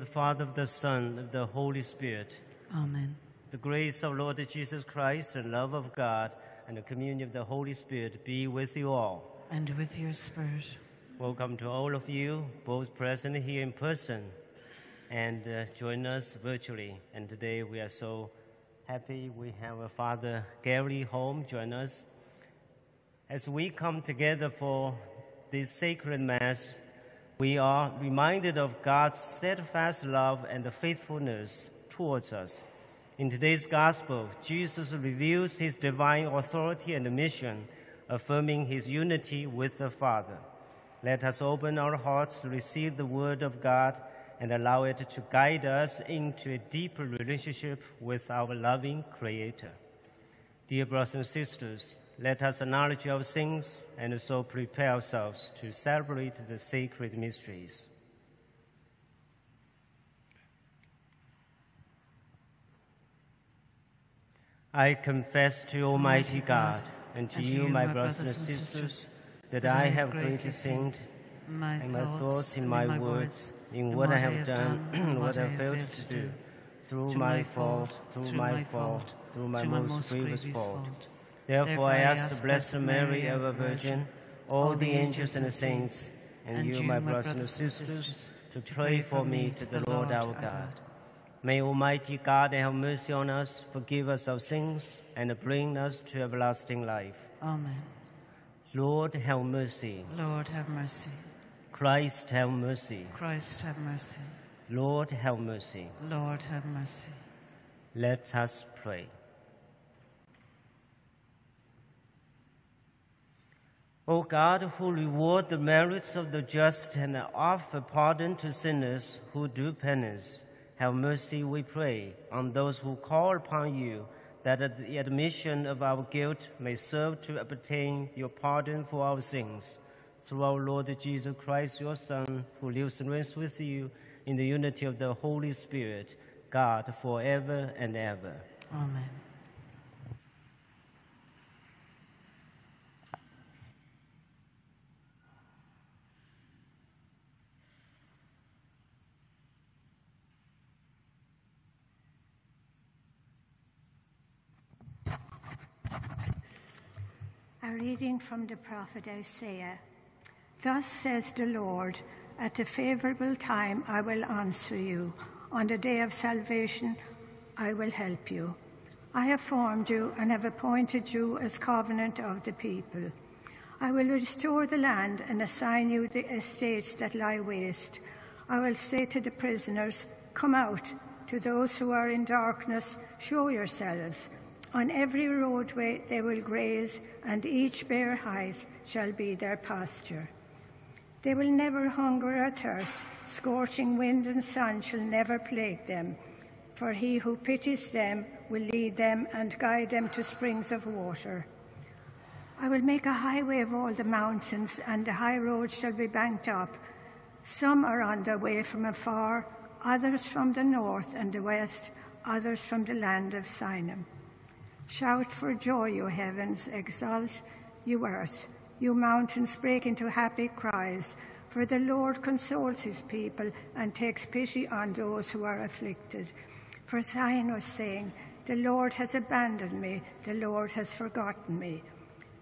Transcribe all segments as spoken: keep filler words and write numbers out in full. of the Father, of the Son, of the Holy Spirit. Amen. The grace of Lord Jesus Christ, and love of God, and the communion of the Holy Spirit be with you all. And with your spirit. Welcome to all of you, both present here in person and uh, join us virtually. And today we are so happy we have a Father Gary Holm join us. As we come together for this sacred Mass, we are reminded of God's steadfast love and faithfulness towards us. In today's Gospel, Jesus reveals his divine authority and mission, affirming his unity with the Father. Let us open our hearts to receive the Word of God and allow it to guide us into a deeper relationship with our loving Creator. Dear brothers and sisters, let us acknowledge our sins and so prepare ourselves to celebrate the sacred mysteries. I confess to Almighty God, and to you, my brothers and sisters, that I have greatly sinned in my thoughts, in my words, in what I have done, and what I failed to do, through my fault, through my fault, through my most grievous fault. Therefore I ask the Blessed Mary, ever Virgin, all the angels and the saints, and you, my brothers and sisters, to pray for me to the Lord our God. May Almighty God have mercy on us, forgive us our sins, and bring us to everlasting life. Amen. Lord, have mercy. Lord, have mercy. Christ, have mercy. Christ, have mercy. Lord, have mercy. Lord, have mercy. Let us pray. O God, who reward the merits of the just and offer pardon to sinners who do penance, have mercy, we pray, on those who call upon you, that at the admission of our guilt may serve to obtain your pardon for our sins. Through our Lord Jesus Christ, your Son, who lives and reigns with you in the unity of the Holy Spirit, God, forever and ever. Amen. A reading from the prophet Isaiah. Thus says the Lord, at the favorable time I will answer you. On the day of salvation I will help you. I have formed you and have appointed you as covenant of the people. I will restore the land and assign you the estates that lie waste. I will say to the prisoners, come out. To those who are in darkness, show yourselves. On every roadway they will graze, and each bare height shall be their pasture. They will never hunger or thirst. Scorching wind and sun shall never plague them. For he who pities them will lead them and guide them to springs of water. I will make a highway of all the mountains, and the high road shall be banked up. Some are on their way from afar, others from the north and the west, others from the land of Sinim. Shout for joy, you heavens, exult, you earth, you mountains, break into happy cries, for the Lord consoles his people and takes pity on those who are afflicted. For Zion was saying, the Lord has abandoned me, the Lord has forgotten me.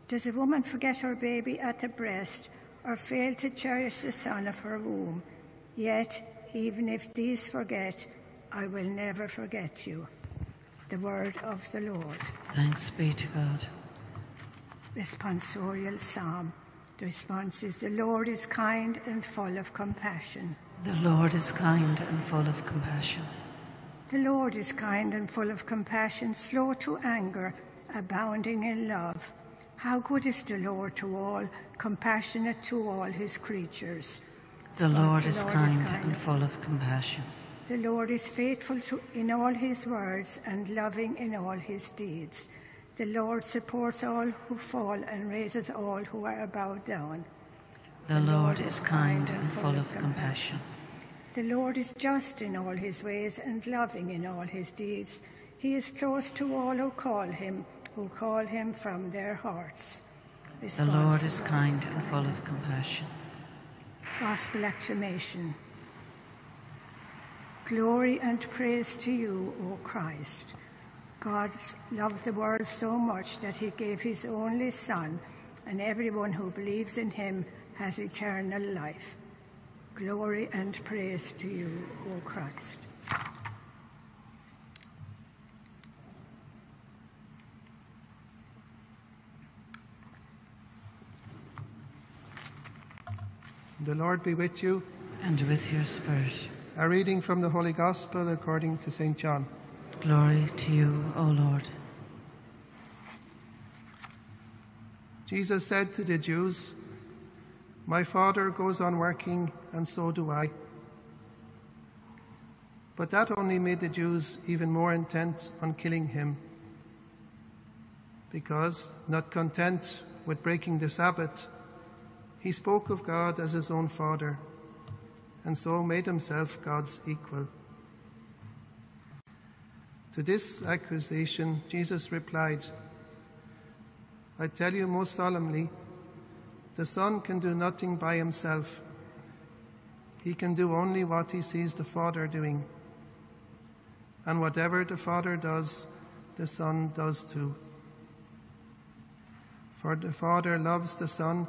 Does a woman forget her baby at the breast, or fail to cherish the son of her womb? Yet, even if these forget, I will never forget you. The word of the Lord. Thanks be to God. Responsorial Psalm. The response is, the Lord is kind and full of compassion. The Lord is kind and full of compassion. The Lord is kind and full of compassion, slow to anger, abounding in love. How good is the Lord to all, compassionate to all his creatures. The Lord is kind and full of compassion. The Lord is faithful to, in all his words and loving in all his deeds. The Lord supports all who fall and raises all who are bowed down. The, the Lord, Lord is kind and full of compassion. compassion. The Lord is just in all his ways and loving in all his deeds. He is close to all who call him, who call him from their hearts. Response, the Lord is kind and full of compassion. Gospel acclamation. Glory and praise to you, O Christ. God loved the world so much that he gave his only Son, and everyone who believes in him has eternal life. Glory and praise to you, O Christ. The Lord be with you. And with your spirit. A reading from the Holy Gospel according to Saint John. Glory to you, O Lord. Jesus said to the Jews, "My Father goes on working, and so do I." But that only made the Jews even more intent on killing him, because, not content with breaking the Sabbath, he spoke of God as his own Father, and so made himself God's equal. To this accusation, Jesus replied, "I tell you most solemnly, the Son can do nothing by himself. He can do only what he sees the Father doing. And whatever the Father does, the Son does too. For the Father loves the Son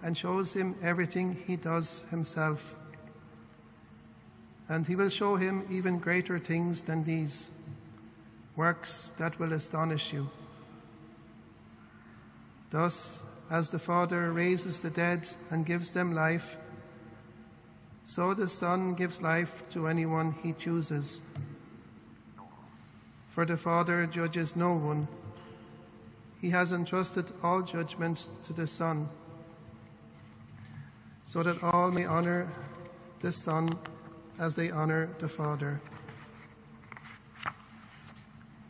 and shows him everything he does himself. And he will show him even greater things than these, works that will astonish you. Thus, as the Father raises the dead and gives them life, so the Son gives life to anyone he chooses. For the Father judges no one. He has entrusted all judgment to the Son, so that all may honor the Son as they honor the Father.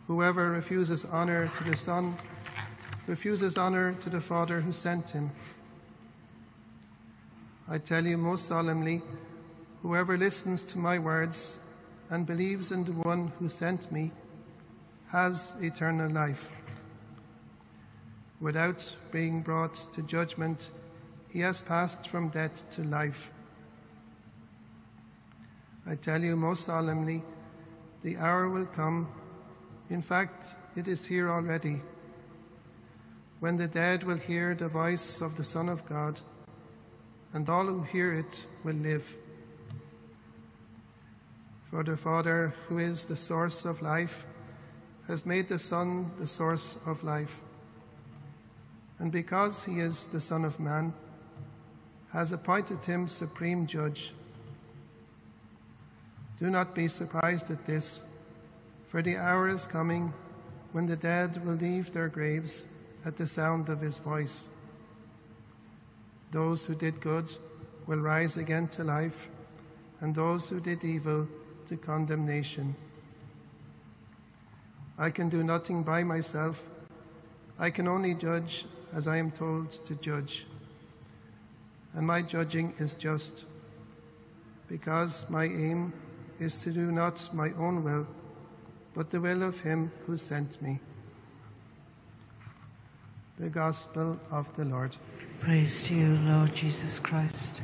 Whoever refuses honor to the Son refuses honor to the Father who sent him. I tell you most solemnly, whoever listens to my words and believes in the one who sent me has eternal life. Without being brought to judgment, he has passed from death to life. I tell you most solemnly, the hour will come, in fact, it is here already, when the dead will hear the voice of the Son of God, and all who hear it will live. For the Father, who is the source of life, has made the Son the source of life, and because he is the Son of Man, has appointed him supreme judge. Do not be surprised at this, for the hour is coming when the dead will leave their graves at the sound of his voice. Those who did good will rise again to life, and those who did evil to condemnation. I can do nothing by myself. I can only judge as I am told to judge. And my judging is just, because my aim is to do not my own will, but the will of him who sent me." The Gospel of the Lord. Praise to you, Lord Jesus Christ.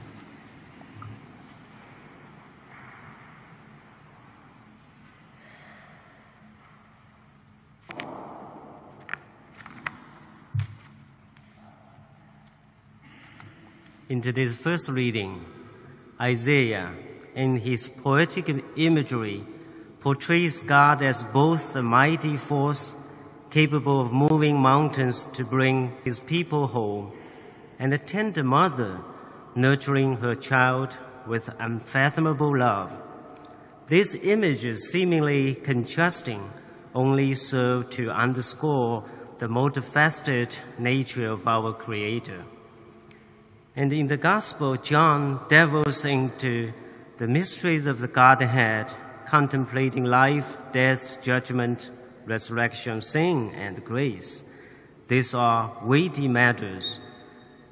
In today's first reading, Isaiah, in his poetic imagery, portrays God as both a mighty force capable of moving mountains to bring his people home, and a tender mother nurturing her child with unfathomable love. These images, seemingly contrasting, only serve to underscore the multifaceted nature of our Creator. And in the Gospel, John delves into the mysteries of the Godhead, contemplating life, death, judgment, resurrection, sin, and grace. These are weighty matters,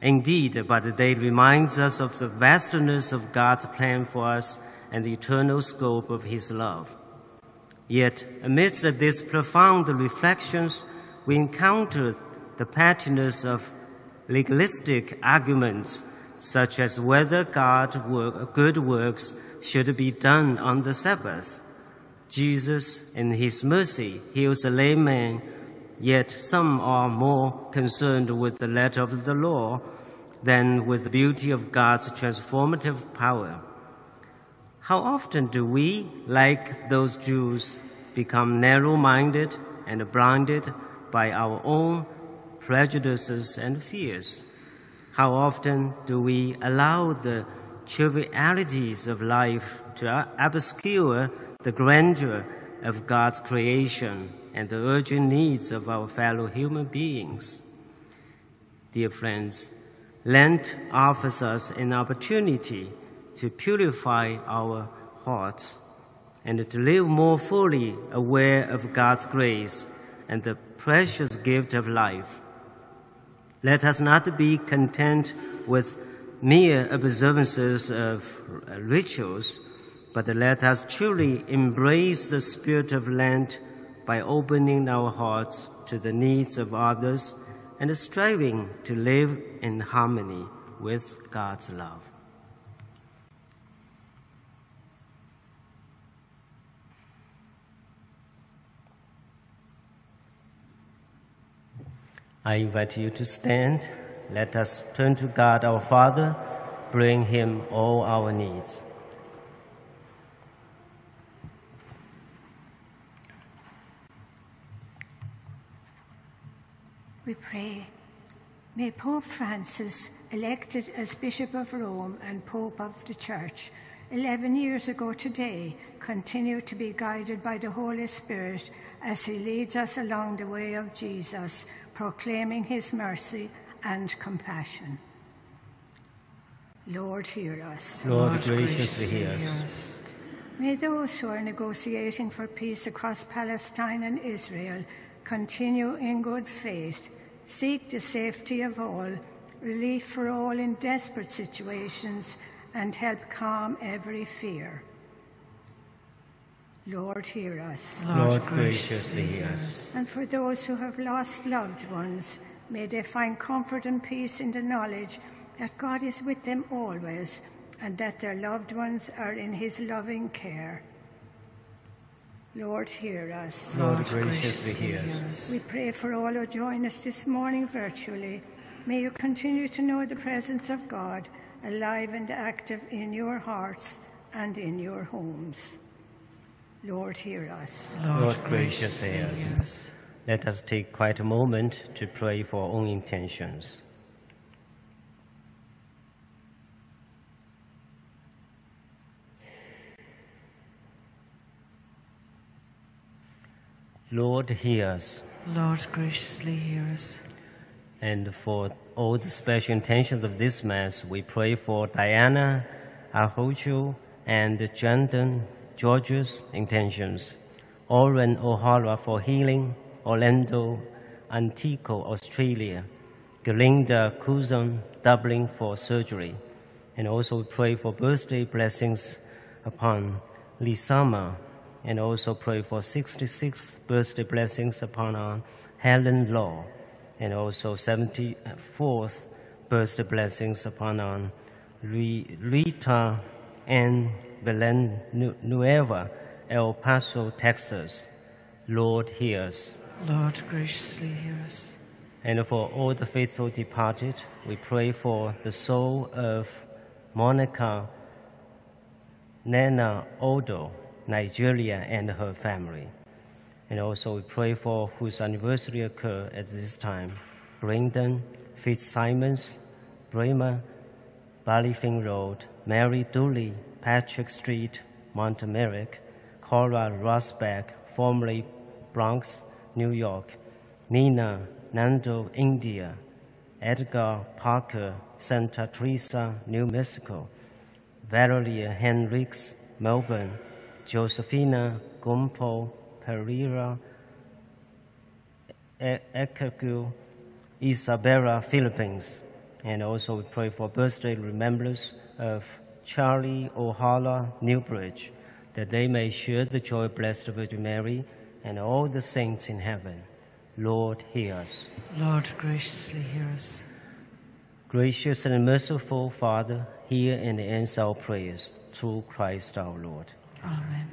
indeed, but they remind us of the vastness of God's plan for us and the eternal scope of his love. Yet, amidst these profound reflections, we encounter the pettiness of legalistic arguments, such as whether God's work, good works should be done on the Sabbath, Jesus in his mercy heals the lame man, yet some are more concerned with the letter of the law than with the beauty of God's transformative power. How often do we, like those Jews, become narrow-minded and blinded by our own prejudices and fears? How often do we allow the trivialities of life to obscure the grandeur of God's creation and the urgent needs of our fellow human beings? Dear friends, Lent offers us an opportunity to purify our hearts and to live more fully aware of God's grace and the precious gift of life. Let us not be content with mere observances of rituals, but let us truly embrace the spirit of Lent by opening our hearts to the needs of others and striving to live in harmony with God's love. I invite you to stand. Let us turn to God our Father, bring him all our needs. We pray, may Pope Francis, elected as Bishop of Rome and Pope of the Church eleven years ago today, continue to be guided by the Holy Spirit as he leads us along the way of Jesus, proclaiming his mercy and compassion. Lord, hear us. Lord, Lord graciously hear us. May those who are negotiating for peace across Palestine and Israel continue in good faith, seek the safety of all, relief for all in desperate situations, and help calm every fear. Lord, hear us. Lord, graciously hear us. And for those who have lost loved ones, may they find comfort and peace in the knowledge that God is with them always and that their loved ones are in his loving care. Lord, hear us. Lord, graciously hear us. We pray for all who join us this morning virtually. May you continue to know the presence of God, alive and active in your hearts and in your homes. Lord, hear us. Lord, graciously hear us. Let us take quite a moment to pray for our own intentions. Lord, hear us. Lord, graciously hear us. And for all the special intentions of this Mass, we pray for Diana, Ahocho, and Jonathan George's intentions, Oren O'Hara for healing, Orlando, Antico, Australia, Galinda Cousin, Dublin for surgery, and also pray for birthday blessings upon Lisama, and also pray for sixty-sixth birthday blessings upon our Helen Law, and also seventy-fourth birthday blessings upon our Rita and Villanueva, El Paso, Texas. Lord, hear us. Lord, graciously hear us. And for all the faithful departed, we pray for the soul of Monica Nana Odo, Nigeria, and her family. And also we pray for whose anniversary occur at this time, Brendan Fitzsimons, Bremer, Ballyfin Road, Mary Dooley, Patrick Street, Montmeric, Cora Rosbeck, formerly Bronx, New York, Nina Nando, India, Edgar Parker, Santa Teresa, New Mexico, Valeria Henriques, Melbourne, Josefina Gompo, Pereira, Ekagu, Isabella, Philippines. And also we pray for birthday remembrance of Charlie O'Hara, Newbridge, that they may share the joy of Blessed Virgin Mary and all the saints in heaven. Lord, hear us. Lord, graciously hear us. Gracious and merciful Father, hear and answer our prayers through Christ our Lord. Amen.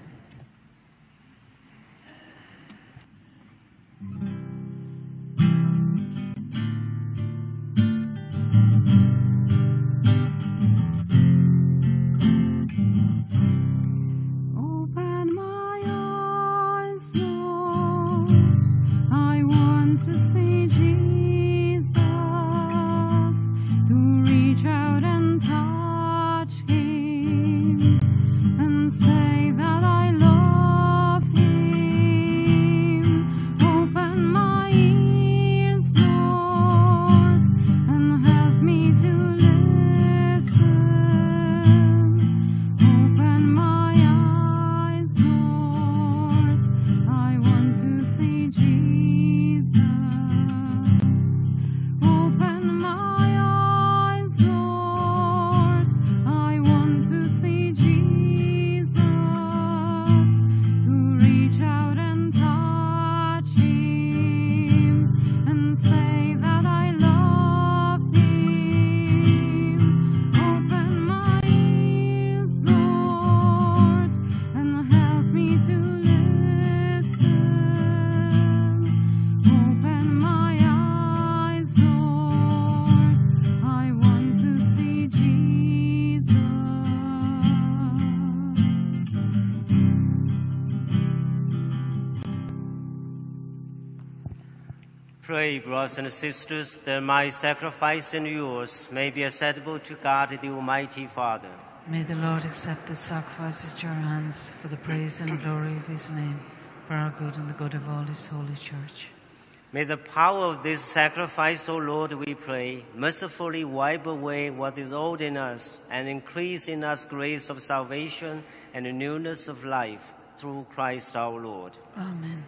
Pray, brothers and sisters, that my sacrifice and yours may be acceptable to God, the Almighty Father. May the Lord accept this sacrifice at your hands for the praise and glory of his name, for our good and the good of all his holy church. May the power of this sacrifice, O Lord, we pray, mercifully wipe away what is old in us and increase in us grace of salvation and the newness of life through Christ our Lord. Amen.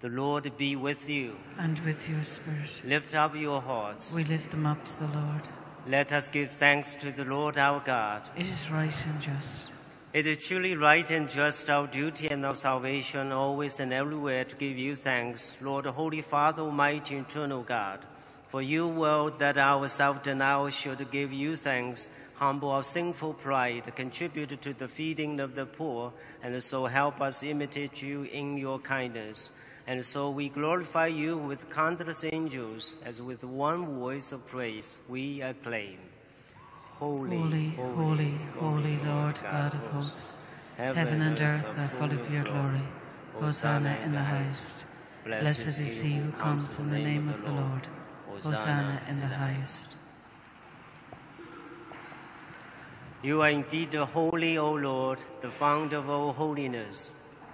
The Lord be with you. And with your spirit. Lift up your hearts. We lift them up to the Lord. Let us give thanks to the Lord our God. It is right and just. It is truly right and just, our duty and our salvation, always and everywhere to give you thanks, Lord, Holy Father, Almighty, eternal God. For you will that our self-denial should give you thanks, humble our sinful pride, contribute to the feeding of the poor, and so help us imitate you in your kindness. And so we glorify you with countless angels, as with one voice of praise we acclaim. Holy, holy, holy, holy Lord God of hosts, heaven and earth are full of your glory. Hosanna in the highest. Blessed is he who comes in the name of the Lord. Hosanna in the highest. You are indeed the holy, O Lord, the founder of all holiness.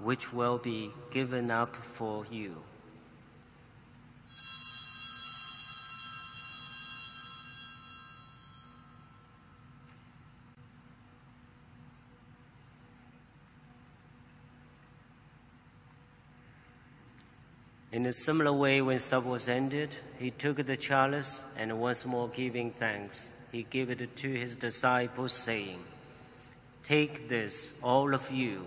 which will be given up for you." In a similar way, when supper was ended, he took the chalice, and once more giving thanks, he gave it to his disciples, saying, "Take this, all of you,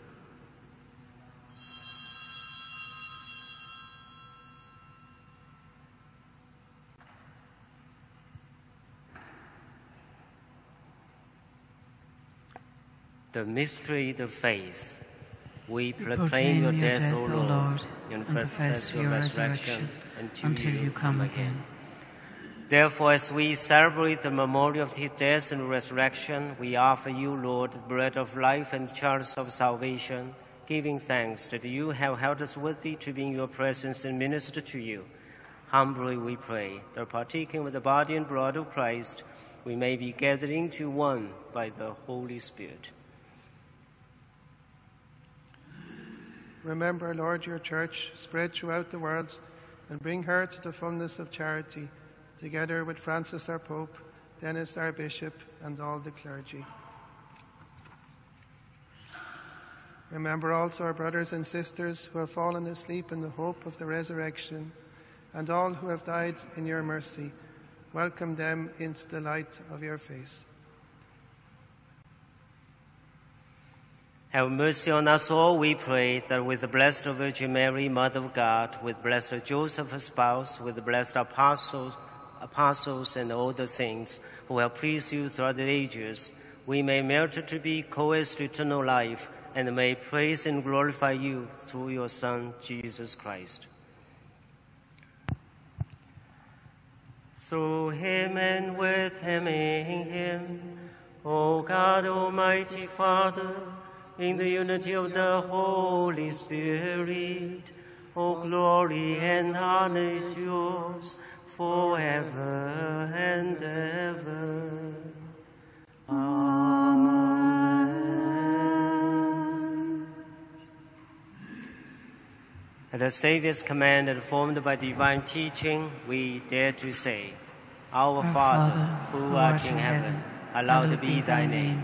The mystery of faith. We, we proclaim, proclaim your death, death O Lord, Lord and, and profess your resurrection, resurrection until, until you come again. Therefore, as we celebrate the memorial of his death and resurrection, we offer you, Lord, the bread of life and the chalice of salvation, giving thanks that you have held us worthy to be in your presence and minister to you. Humbly we pray that, partaking of the body and blood of Christ, we may be gathered into one by the Holy Spirit. Remember, Lord, your church spread throughout the world, and bring her to the fullness of charity, together with Francis our Pope, Denis our Bishop, and all the clergy. Remember also our brothers and sisters who have fallen asleep in the hope of the resurrection, and all who have died in your mercy. Welcome them into the light of your face. Have mercy on us all, we pray, that with the Blessed Virgin Mary, Mother of God, with Blessed Joseph, her spouse, with the blessed apostles, apostles and all the saints who have pleased you throughout the ages, we may merit to be co-heirs to eternal life, and may praise and glorify you through your Son, Jesus Christ. Through him and with him in him, O God, Almighty Father, in the unity of the Holy Spirit, all glory and honor is yours forever and ever. Amen. At the Savior's command and formed by divine teaching, we dare to say, Our Father, who art in heaven, hallowed be thy name.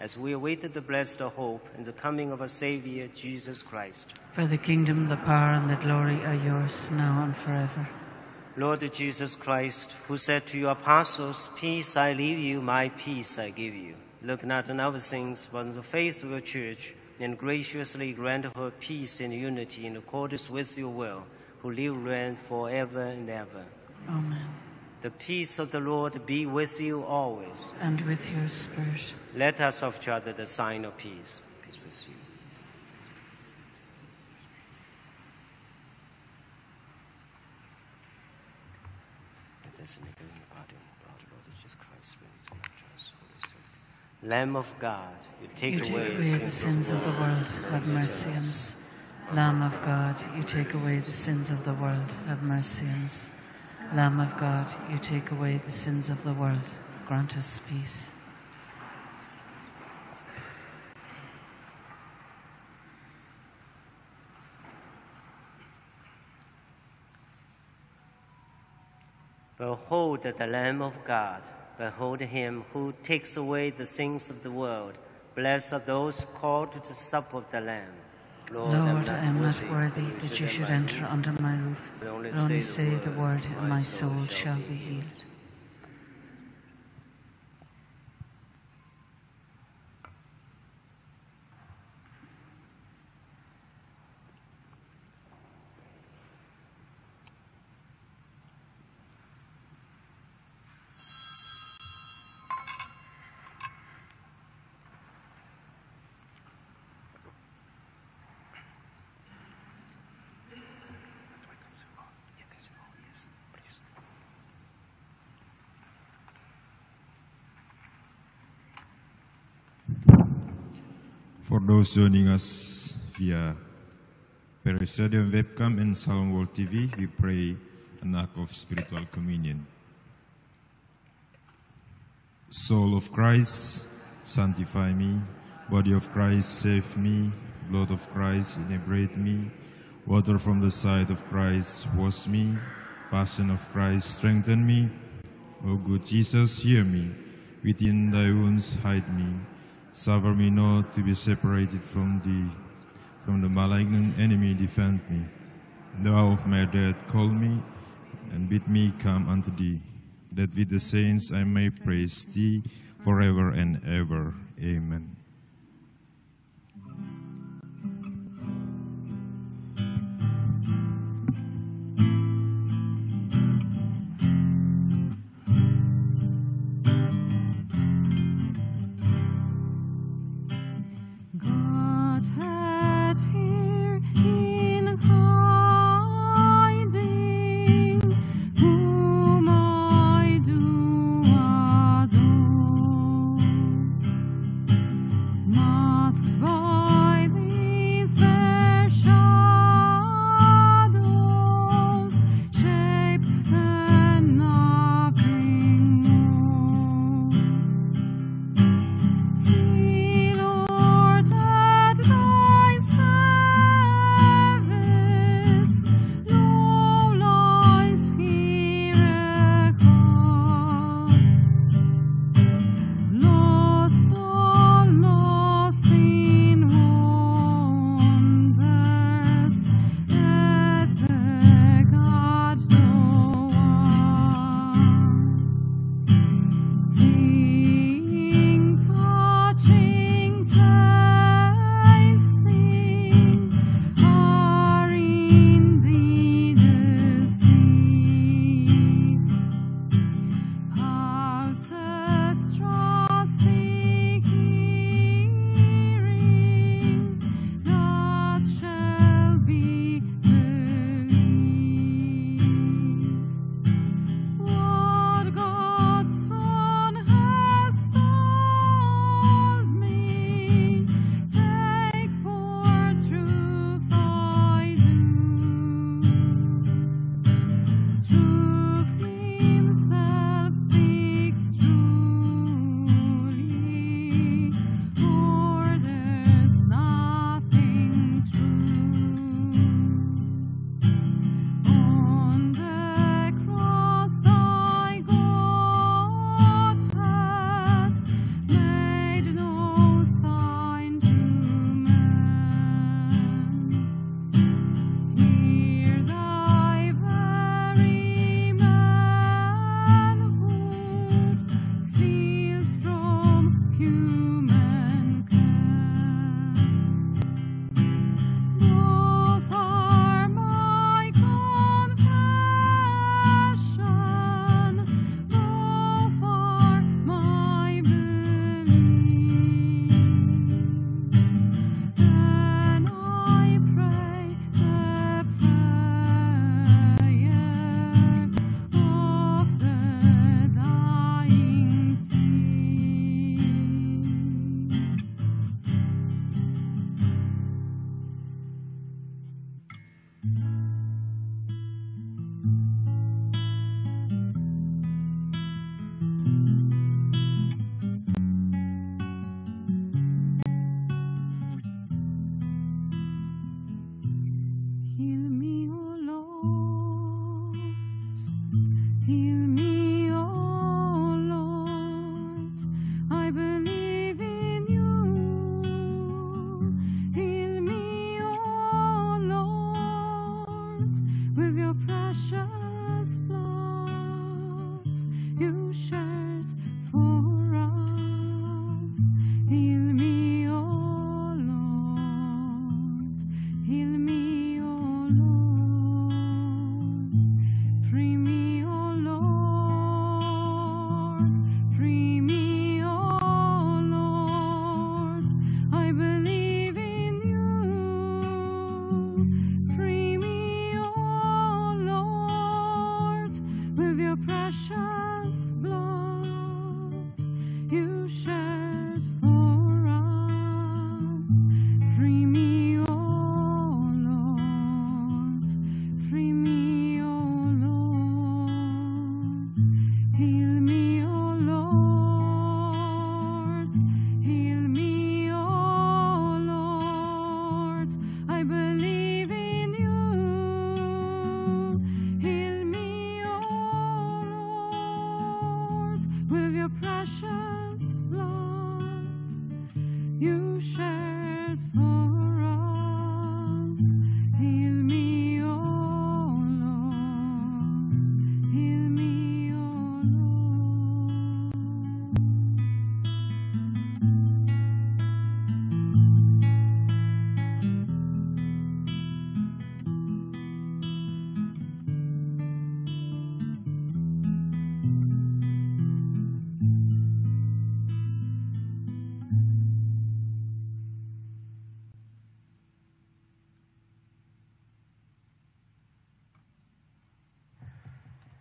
as we awaited the blessed hope and the coming of our Savior, Jesus Christ. For the kingdom, the power, and the glory are yours, now and forever. Lord Jesus Christ, who said to your apostles, Peace I leave you, my peace I give you. Look not on our sins, but on the faith of your church, and graciously grant her peace and unity in accordance with your will, who live and reign forever and ever. Amen. The peace of the Lord be with you always. And with your spirit. Let us offer each other the sign of peace. Peace with you. Lamb of God, you take, you take away, away the sins of the world, world. Have mercy on us. Lamb of God, you take away the sins of the world. Have mercy on us. Lamb of God, you take away the sins of the world. Grant us peace. Behold the Lamb of God. Behold him who takes away the sins of the world. Blessed are those called to the supper of the Lamb. Lord, Lord, I am not worthy that you should enter under my roof, but only say the word, and my soul shall be healed. For those joining us via Parish Radio webcam and Shalom World T V, we pray an act of spiritual communion. Soul of Christ, sanctify me. Body of Christ, save me. Blood of Christ, inebriate me. Water from the side of Christ, wash me. Passion of Christ, strengthen me. O good Jesus, hear me. Within thy wounds, hide me. Suffer me not to be separated from thee. From the malignant enemy defend me. The hour of my death call me, and bid me come unto thee, that with the saints I may praise thee forever and ever. Amen. Here in God.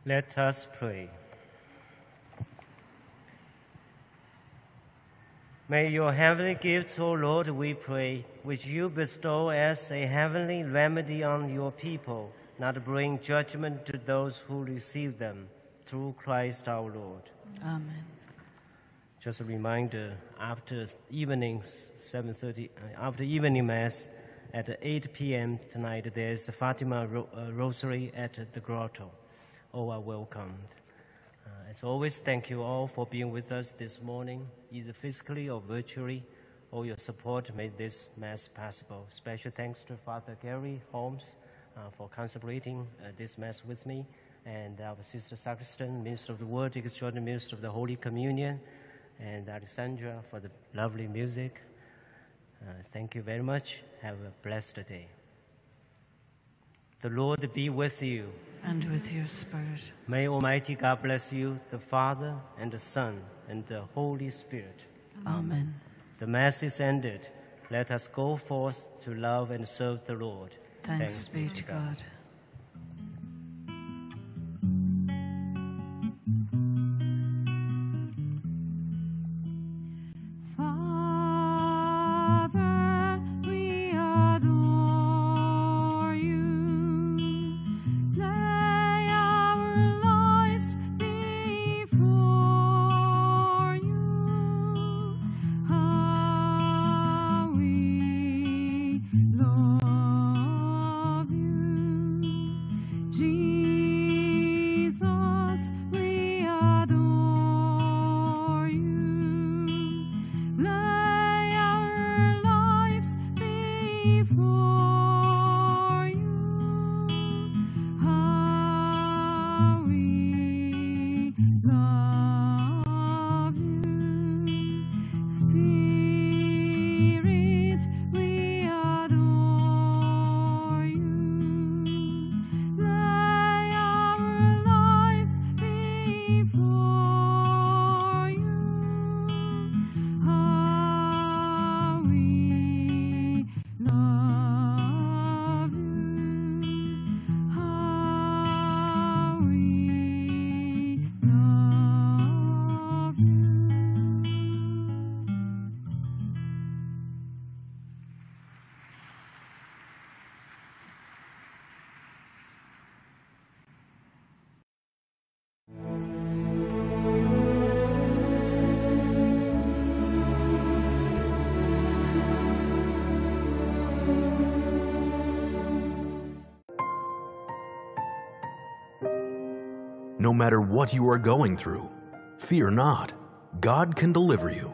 Let us pray. May your heavenly gifts, O Lord, we pray, which you bestow as a heavenly remedy on your people, not bring judgment to those who receive them, through Christ our Lord. Amen. Just a reminder, after evenings, seven thirty, after evening Mass, at eight p m tonight, there is the Fatima Rosary at the grotto. All are welcomed. Uh, as always, thank you all for being with us this morning, either physically or virtually. All your support made this Mass possible. Special thanks to Father Gary Holm uh, for consecrating uh, this Mass with me, and our Sister Sacristan, Minister of the Word, Extraordinary Minister of the Holy Communion, and Alexandra for the lovely music. Uh, thank you very much. Have a blessed day. The Lord be with you. And with your spirit. May Almighty God bless you, the Father, and the Son, and the Holy Spirit. Amen. The Mass is ended. Let us go forth to love and serve the Lord. Thanks, Thanks be to God. God. no matter what you are going through, fear not, God can deliver you.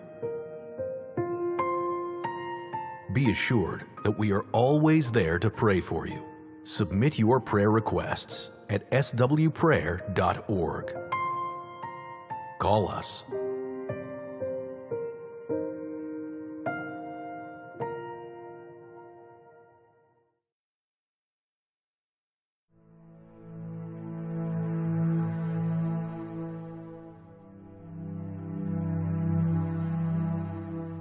Be assured that we are always there to pray for you. Submit your prayer requests at s w prayer dot org. Call us